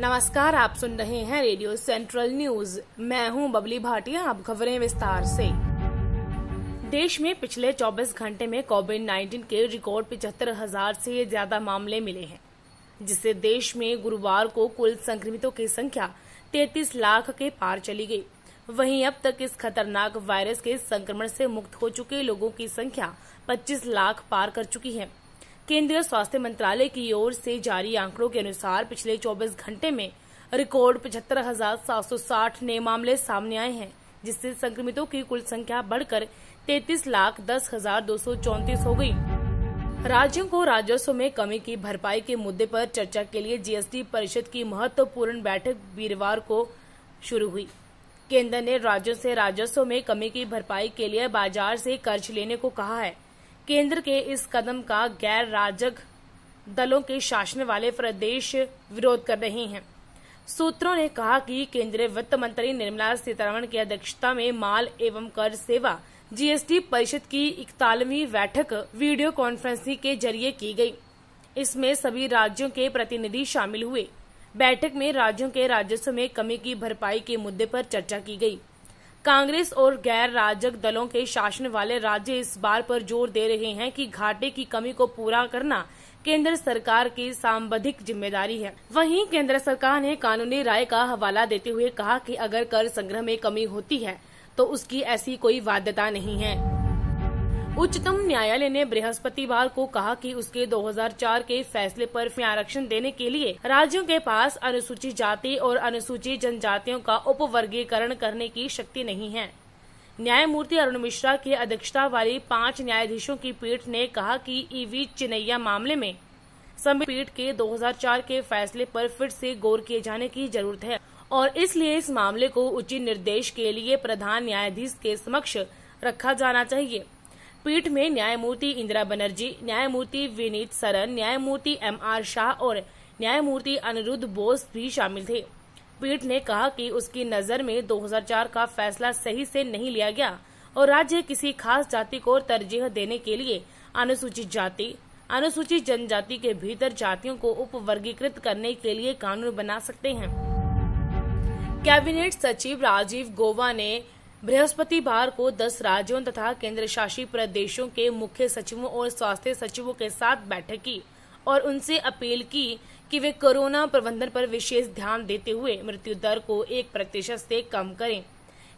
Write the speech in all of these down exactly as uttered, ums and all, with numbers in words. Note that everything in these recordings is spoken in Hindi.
नमस्कार, आप सुन रहे हैं रेडियो सेंट्रल न्यूज। मैं हूं बबली भाटिया। आप खबरें विस्तार से। देश में पिछले चौबीस घंटे में कोविड नाइन्टीन के रिकॉर्ड पिछहत्तर हजार से ज्यादा मामले मिले हैं, जिससे देश में गुरुवार को कुल संक्रमितों की संख्या तैंतीस लाख के पार चली गई। वहीं अब तक इस खतरनाक वायरस के संक्रमण से मुक्त हो चुके लोगों की संख्या पच्चीस लाख पार कर चुकी है। केंद्रीय स्वास्थ्य मंत्रालय की ओर से जारी आंकड़ों के अनुसार पिछले चौबीस घंटे में रिकॉर्ड पचहत्तर हजार सात सौ साठ नए मामले सामने आए हैं, जिससे संक्रमितों की कुल संख्या बढ़कर तैंतीस लाख दस हजार दो सौ चौंतीस हो गई। राज्यों को राजस्व में कमी की भरपाई के मुद्दे पर चर्चा के लिए जीएसटी परिषद की महत्वपूर्ण बैठक वीरवार को शुरू हुई। केंद्र ने राज्यों से राजस्व में कमी की भरपाई के लिए बाजार से कर्ज लेने को कहा है। केंद्र के इस कदम का गैर राजग दलों के शासन वाले प्रदेश विरोध कर रहे हैं। सूत्रों ने कहा कि केंद्रीय वित्त मंत्री निर्मला सीतारमण की अध्यक्षता में माल एवं कर सेवा जीएसटी परिषद की इकतालीसवीं बैठक वीडियो कॉन्फ्रेंसिंग के जरिए की गई। इसमें सभी राज्यों के प्रतिनिधि शामिल हुए। बैठक में राज्यों के राजस्व में कमी की भरपाई के मुद्दे पर चर्चा की गई। कांग्रेस और गैर राजग दलों के शासन वाले राज्य इस बार पर जोर दे रहे हैं कि घाटे की कमी को पूरा करना केंद्र सरकार की सांविधिक जिम्मेदारी है। वहीं केंद्र सरकार ने कानूनी राय का हवाला देते हुए कहा कि अगर कर संग्रह में कमी होती है तो उसकी ऐसी कोई बाध्यता नहीं है। उच्चतम न्यायालय ने बृहस्पतिवार को कहा कि उसके दो हजार चार के फैसले पर आरक्षण देने के लिए राज्यों के पास अनुसूचित जाति और अनुसूचित जनजातियों का उपवर्गीकरण करने की शक्ति नहीं है। न्यायमूर्ति अरुण मिश्रा की अध्यक्षता वाली पांच न्यायाधीशों की पीठ ने कहा कि ईवी चिनैया मामले में संविधान पीठ के दो हजार चार के फैसले पर फिर से गौर किए जाने की जरूरत है और इसलिए इस मामले को उचित निर्देश के लिए प्रधान न्यायाधीश के समक्ष रखा जाना चाहिए। पीठ में न्यायमूर्ति इंदिरा बनर्जी, न्यायमूर्ति विनीत सरन, न्यायमूर्ति एमआर शाह और न्यायमूर्ति अनिरुद्ध बोस भी शामिल थे। पीठ ने कहा कि उसकी नजर में दो हजार चार का फैसला सही से नहीं लिया गया और राज्य किसी खास जाति को तरजीह देने के लिए अनुसूचित जाति, अनुसूचित जनजाति के भीतर जातियों को उपवर्गीकृत करने के लिए कानून बना सकते हैं। कैबिनेट सचिव राजीव गौबा ने बृहस्पतिवार को दस राज्यों तथा केंद्र शासित प्रदेशों के मुख्य सचिवों और स्वास्थ्य सचिवों के साथ बैठक की और उनसे अपील की कि वे कोरोना प्रबंधन पर विशेष ध्यान देते हुए मृत्यु दर को एक प्रतिशत से कम करें।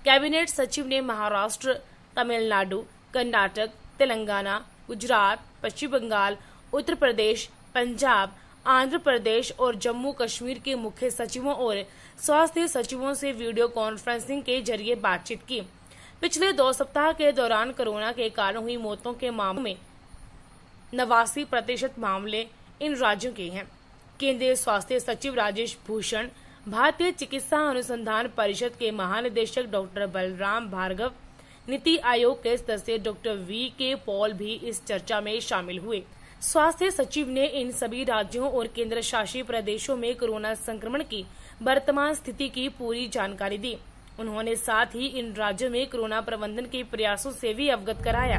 कैबिनेट सचिव ने महाराष्ट्र, तमिलनाडु, कर्नाटक, तेलंगाना, गुजरात, पश्चिम बंगाल, उत्तर प्रदेश, पंजाब, आंध्र प्रदेश और जम्मू कश्मीर के मुख्य सचिवों और स्वास्थ्य सचिवों से वीडियो कॉन्फ्रेंसिंग के जरिए बातचीत की। पिछले दो सप्ताह के दौरान कोरोना के कारण हुई मौतों के मामले में नवासी प्रतिशत मामले इन राज्यों के हैं। केंद्रीय स्वास्थ्य सचिव राजेश भूषण, भारतीय चिकित्सा अनुसंधान परिषद के महानिदेशक डॉक्टर बलराम भार्गव, नीति आयोग के सदस्य डॉक्टर वी के पॉल भी इस चर्चा में शामिल हुए। स्वास्थ्य सचिव ने इन सभी राज्यों और केंद्र शासित प्रदेशों में कोरोना संक्रमण की वर्तमान स्थिति की पूरी जानकारी दी। उन्होंने साथ ही इन राज्यों में कोरोना प्रबंधन के प्रयासों से भी अवगत कराया।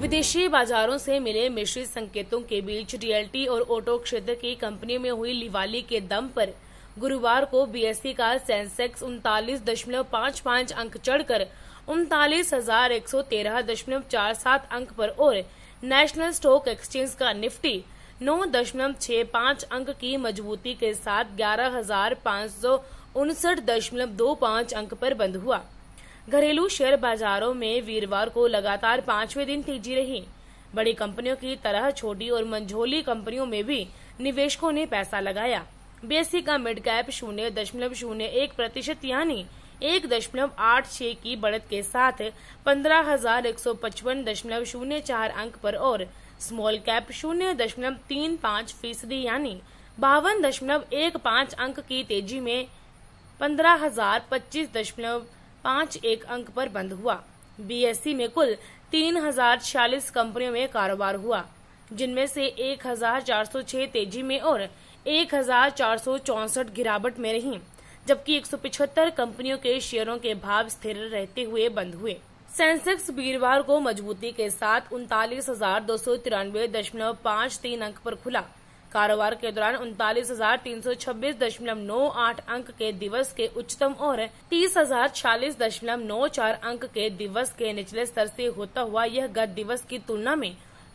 विदेशी बाजारों से मिले मिश्रित संकेतों के बीच रियल्टी और ऑटो क्षेत्र की कंपनियों में हुई लिवाली के दम पर गुरुवार को बीएससी का सेंसेक्स उनतालीस दशमलव पाँच पाँच अंक चढ़कर उनतालीस हजार एक सौ तेरह दशमलव चार सात अंक पर और नेशनल स्टॉक एक्सचेंज का निफ्टी नौ दशमलव छह पाँच अंक की मजबूती के साथ ग्यारह हजार पाँच सौ उनसठ दशमलव दो पाँच अंक पर बंद हुआ। घरेलू शेयर बाजारों में वीरवार को लगातार पांचवें दिन तेजी रही। बड़ी कंपनियों की तरह छोटी और मंझोली कंपनियों में भी निवेशकों ने पैसा लगाया। बीएससी का मिड कैप शून्य दशमलव शून्य एक प्रतिशत यानी एक दशमलव आठ छह की बढ़त के साथ पंद्रह हजार एक सौ पचपन दशमलव शून्य चार अंक पर और स्मॉल कैप शून्य दशमलव तीन पाँच फीसदी यानी बावन दशमलव एक पाँच अंक की तेजी में पंद्रह हजार पच्चीस दशमलव पाँच एक अंक पर बंद हुआ। बीएससी में कुल तीन हजार छियालीस कंपनियों में कारोबार हुआ, जिनमें से एक हजार चार सौ छह तेजी में और एक हजार चार सौ चौसठ गिरावट में रही, जबकि एक सौ पिछहत्तर कंपनियों के शेयरों के भाव स्थिर रहते हुए बंद हुए। सेंसेक्स वीरवार को मजबूती के साथ उनतालीस हजार दो सौ तिरानवे दशमलव पाँच तीन अंक पर खुला। कारोबार के दौरान उनतालीस हजार तीन सौ छब्बीस दशमलव नौ आठ अंक के दिवस के उच्चतम और तीस हजार छियालीस दशमलव नौ चार अंक के दिवस के निचले स्तर से होता हुआ यह गत दिवस की तुलना में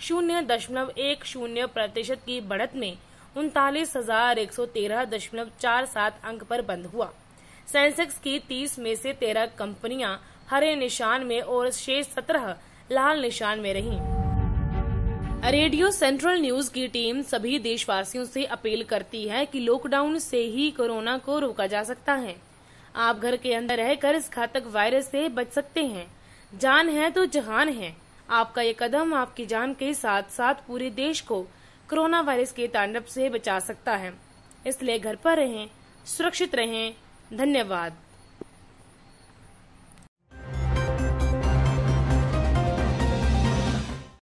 शून्य दशमलव एक शून्य प्रतिशत की बढ़त में उनतालीस हजार एक सौ तेरह दशमलव चार सात अंक पर बंद हुआ। सेंसेक्स की तीस में से तेरह कंपनियां हरे निशान में और शेष सत्रह लाल निशान में रहीं। रेडियो सेंट्रल न्यूज की टीम सभी देशवासियों से अपील करती है कि लॉकडाउन से ही कोरोना को रोका जा सकता है। आप घर के अंदर रहकर इस घातक वायरस से बच सकते हैं। जान है तो जहान है। आपका ये कदम आपकी जान के साथ साथ पूरे देश को कोरोना वायरस के तांडव से बचा सकता है। इसलिए घर पर रहें, सुरक्षित रहें। धन्यवाद।